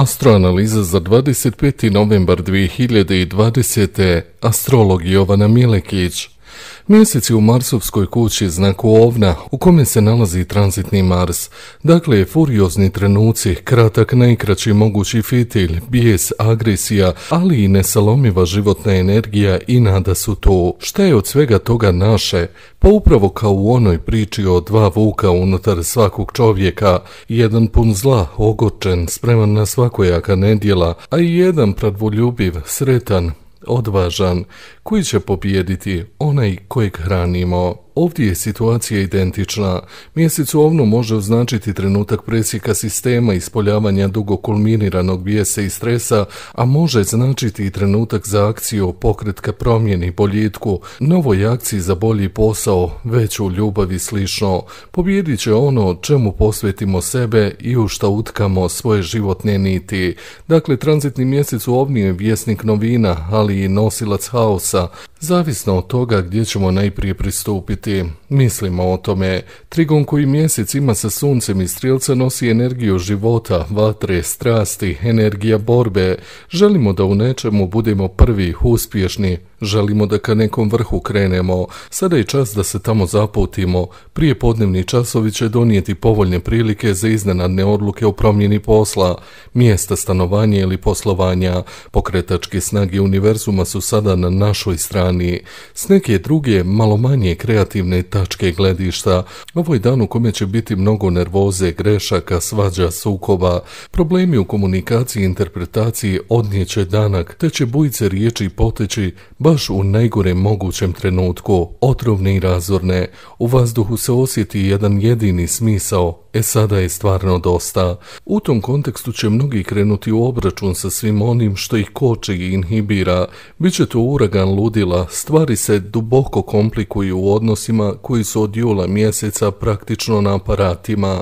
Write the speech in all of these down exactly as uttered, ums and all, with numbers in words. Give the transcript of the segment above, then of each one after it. Astroanaliza za dvadeset peti novembar dvije hiljade dvadesete. Astrolog Jovana Milekić. Mjesec je u Marsovskoj kući znaku Ovna, u kome se nalazi tranzitni Mars. Dakle, furiozni trenuci, kratak najkraći mogući fitilj, bijes, agresija, ali i nesalomiva životna energija i nada su tu. Šta je od svega toga naše? Pa upravo kao u onoj priči o dva vuka unutar svakog čovjeka, jedan pun zla, ogorčen, spreman na svakojaka nedjela, a i jedan pravdoljubiv, sretan, odvažan, koji će pobijediti? Onaj kojeg hranimo. Ovdje je situacija identična. Mjesec u Ovnu može označiti trenutak presjeka sistema, ispoljavanja dugo kulminiranog bijesa i stresa, a može značiti i trenutak za akciju, pokret ka promjeni, boljitku, novoj akciji za bolji posao, veću ljubav i slično. Pobijedit će ono čemu posvetimo sebe i u šta utkamo svoje životne niti. Dakle, tranzitni mjesec u Ovnu je vjesnik novina, ali i nosilac haosa, zavisno od toga gdje ćemo najprije pristupiti. Mislimo o tome. Trigon koji mjesec ima sa suncem i Strelca nosi energiju života, vatre, strasti, energija borbe. Želimo da u nečemu budemo prvi, uspješni. Želimo da ka nekom vrhu krenemo. Sada je čas da se tamo zaputimo. Prije podnevni časovi će donijeti povoljne prilike za iznenadne odluke o promjeni posla, mjesta stanovanja ili poslovanja. Pokretačke snage univerzuma su sada na našoj strani. S neke druge, malo manje kreativne tačke gledišta, ovo je dan u kome će biti mnogo nervoze, grešaka, svađa, sukoba. Problemi u komunikaciji i interpretaciji odnijeće danak, te će bujice riječi poteći baš u najgorem mogućem trenutku, otrovne i razorne. U vazduhu se osjeti jedan jedini smisao: e sada je stvarno dosta. U tom kontekstu će mnogi krenuti u obračun sa svim onim što ih koči i inhibira. Biće to uragan ludila, stvari se duboko komplikuju u odnosima koji su od jula mjeseca praktično na aparatima.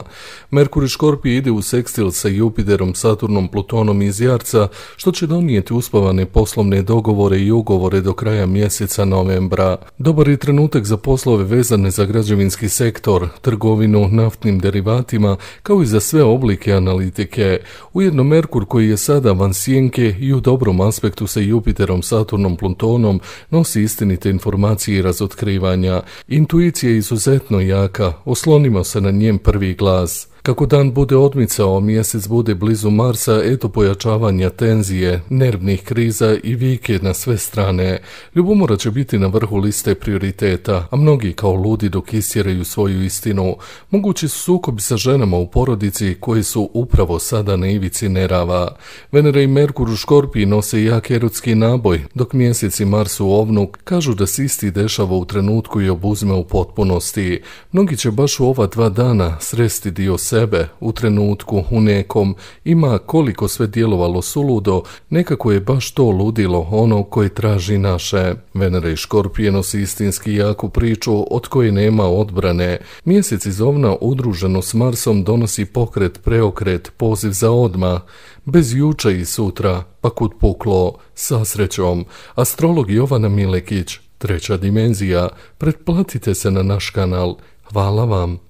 Merkur i Škorpij ide u sekstil sa Jupiterom, Saturnom, Plutonom iz Jarca, što će donijeti uspavane poslovne dogovore i ugovore do kraja mjeseca novembra. Dobar je trenutak za poslove vezane za građevinski sektor, trgovinu, naftnim derivatima, kao i za sve oblike analitike. Ujedno Merkur, koji je sada van sjenke i u dobrom aspektu sa Jupiterom, Saturnom, Plutonom, nosi istinite informacije i razotkrivanja. Intuicija je izuzetno jaka, oslonimo se na njen prvi glas. Kako dan bude odmicao, mjesec bude blizu Marsa, eto pojačavanja tenzije, nervnih kriza i vike na sve strane. Ljubomora će biti na vrhu liste prioriteta, a mnogi kao ludi dok istjeraju svoju istinu. Mogući su sukobi sa ženama u porodici koji su upravo sada na ivici nerava. Venera i Merkur u Škorpiji nose jak erotski naboj, dok mjesec i Mars u Ovnu kažu da se isti dešava u trenutku i obuzme u potpunosti. Mnogi će baš u ova dva dana sresti dio sebe. Sebe, u trenutku, u nekom. Ima koliko sve djelovalo suludo, nekako je baš to ludilo ono koje traži naše. Venera i Škorpije nosi istinski jaku priču od koje nema odbrane. Mjesec iz Ovna udruženo s Marsom donosi pokret, preokret, poziv za odmah. Bez juče i sutra, pa kud puklo, sa srećom. Astrolog Jovana Milekić, Treća dimenzija. Pretplatite se na naš kanal. Hvala vam.